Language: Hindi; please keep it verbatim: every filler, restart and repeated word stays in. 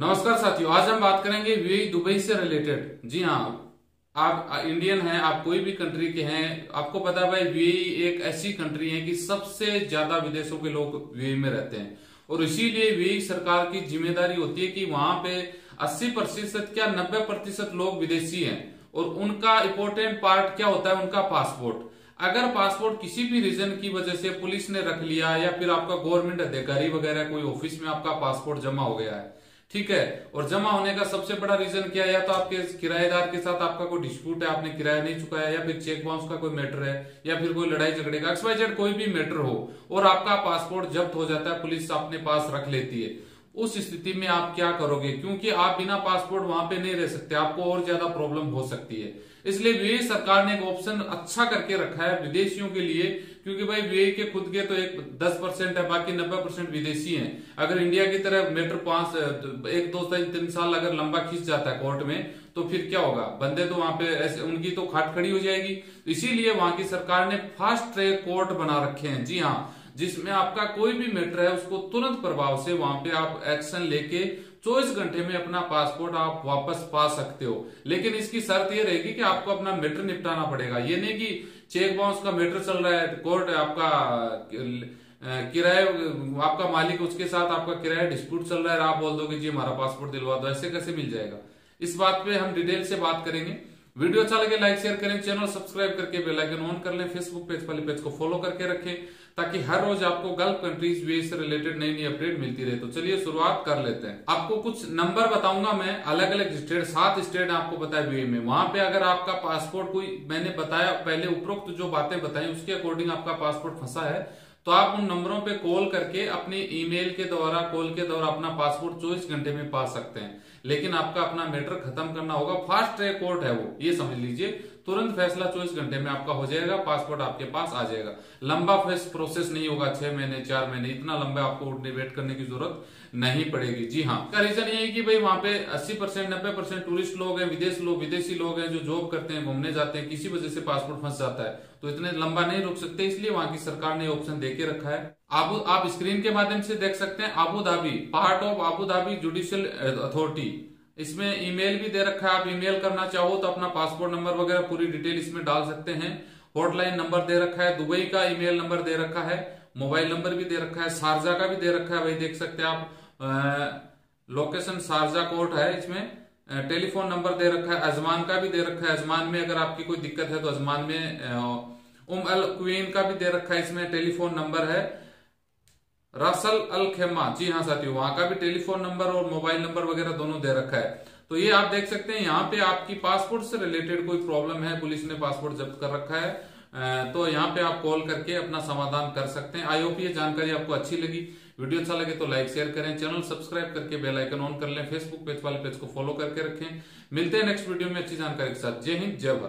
नमस्कार साथियों, आज हम बात करेंगे यूएई दुबई से रिलेटेड। जी हाँ, आप इंडियन हैं, आप कोई भी कंट्री के हैं, आपको पता है भाई यूएई एक ऐसी कंट्री है कि सबसे ज्यादा विदेशों के लोग यूएई में रहते हैं और इसीलिए यूएई सरकार की जिम्मेदारी होती है कि वहां पे अस्सी प्रतिशत क्या नब्बे प्रतिशत लोग विदेशी हैं और उनका इंपोर्टेंट पार्ट क्या होता है, उनका पासपोर्ट। अगर पासपोर्ट किसी भी रीजन की वजह से पुलिस ने रख लिया या फिर आपका गवर्नमेंट अधिकारी वगैरह कोई ऑफिस में आपका पासपोर्ट जमा हो गया है, ठीक है, और जमा होने का सबसे बड़ा रीजन क्या है, या तो आपके किराएदार के साथ आपका कोई डिस्प्यूट है, आपने किराया नहीं चुकाया, या फिर चेक बाउंस का कोई मैटर है, या फिर कोई लड़ाई झगड़े का एक्सवाइजेड कोई भी मैटर हो और आपका पासपोर्ट जब्त हो जाता है, पुलिस अपने पास रख लेती है। उस स्थिति में आप क्या करोगे, क्योंकि आप बिना पासपोर्ट वहां पे नहीं रह सकते, आपको और ज्यादा प्रॉब्लम हो सकती है। इसलिए यूएई सरकार ने एक ऑप्शन अच्छा करके रखा है विदेशियों के लिए, क्योंकि भाई यूएई के खुद के तो एक दस परसेंट है, बाकी नब्बे परसेंट विदेशी हैं। अगर इंडिया की तरह मैटर पांच एक दो तीन साल अगर लंबा खींच जाता है कोर्ट में तो फिर क्या होगा, बंदे तो वहां पे ऐसे उनकी तो खाट खड़ी हो जाएगी। इसीलिए वहां की सरकार ने फास्ट ट्रैक कोर्ट बना रखे हैं, जी हाँ, जिसमें आपका कोई भी मैटर है उसको तुरंत प्रभाव से वहां पे आप एक्शन लेके चौबीस घंटे में अपना पासपोर्ट आप वापस पा सकते हो। लेकिन इसकी शर्त यह रहेगी कि आपको अपना मैटर निपटाना पड़ेगा, ये नहीं कि चेक बाउंस का मैटर चल रहा है, कोर्ट आपका किराया आपका मालिक उसके साथ आपका किराया डिस्प्यूट चल रहा है, आप बोल दोगे जी हमारा पासपोर्ट दिलवा दो, ऐसे कैसे मिल जाएगा। इस बात पे हम डिटेल से बात करेंगे। वीडियो अच्छा लगे लाइक शेयर करें, चैनल सब्सक्राइब करके बेल आइकन ऑन कर लें, फेसबुक पेज वाले पेज को फॉलो करके रखें ताकि हर रोज आपको गल्फ कंट्रीज यूएई से रिलेटेड नई नई अपडेट मिलती रहे। तो चलिए शुरुआत कर लेते हैं। आपको कुछ नंबर बताऊंगा मैं, अलग अलग स्टेट, सात स्टेट आपको बताया यूएई में। वहां पे अगर आपका पासपोर्ट कोई, मैंने बताया पहले उपरोक्त जो बातें बताई उसके अकॉर्डिंग आपका पासपोर्ट फंसा है तो आप उन नंबरों पे कॉल करके अपने ईमेल के द्वारा, कॉल के द्वारा अपना पासपोर्ट चौबीस घंटे में पा सकते हैं। लेकिन आपका अपना मैटर खत्म करना होगा, फास्ट ट्रैक कोर्ट है वो, ये समझ लीजिए, तुरंत फैसला चौबीस घंटे में आपका हो जाएगा, पासपोर्ट आपके पास आ जाएगा। लंबा प्रोसेस नहीं होगा, छह महीने चार महीने इतना लंबा आपको वेट करने की जरूरत नहीं पड़ेगी। जी हाँ, का रीजन ये है कि भाई वहां पे अस्सी परसेंट नब्बे परसेंट टूरिस्ट लोग हैं, विदेश लोग विदेशी लोग हैं जो जॉब करते हैं, घूमने जाते हैं, किसी वजह से पासपोर्ट फंस जाता है तो इतने लंबा नहीं रुक सकते, इसलिए वहां की सरकार ने ऑप्शन देके रखा है। आप, आप स्क्रीन के माध्यम से देख सकते हैं, Abu Dhabi, part of Abu Dhabi judicial authority, इसमें ईमेल भी दे रखा है, आप ईमेल करना चाहो तो अपना पासपोर्ट नंबर वगैरह पूरी डिटेल इसमें डाल सकते हैं। हॉटलाइन नंबर दे रखा है, दुबई का ईमेल नंबर दे रखा है, मोबाइल नंबर भी दे रखा है, शारजा का भी दे रखा है, वही देख सकते हैं आप, लोकेशन शारजा कोर्ट है, इसमें टेलीफोन नंबर दे रखा है, अजमान का भी दे रखा है, अजमान में अगर आपकी कोई दिक्कत है तो अजमान में, उम अल क्वेन का भी दे रखा है, इसमें टेलीफोन नंबर है, रसल अल खेमा, जी हाँ साथियों, वहां का भी टेलीफोन नंबर और मोबाइल नंबर वगैरह दोनों दे रखा है। तो ये आप देख सकते हैं, यहाँ पे आपकी पासपोर्ट से रिलेटेड कोई प्रॉब्लम है, पुलिस ने पासपोर्ट जब्त कर रखा है तो यहाँ पे आप कॉल करके अपना समाधान कर सकते हैं। आई होप ये जानकारी आपको अच्छी लगी, वीडियो अच्छा लगे तो लाइक शेयर करें, चैनल सब्सक्राइब करके बेल आइकन ऑन कर लें, फेसबुक पेज वाले पेज को फॉलो करके रखें। मिलते हैं नेक्स्ट वीडियो में अच्छी जानकारी के साथ। जय हिंद, जय भारत।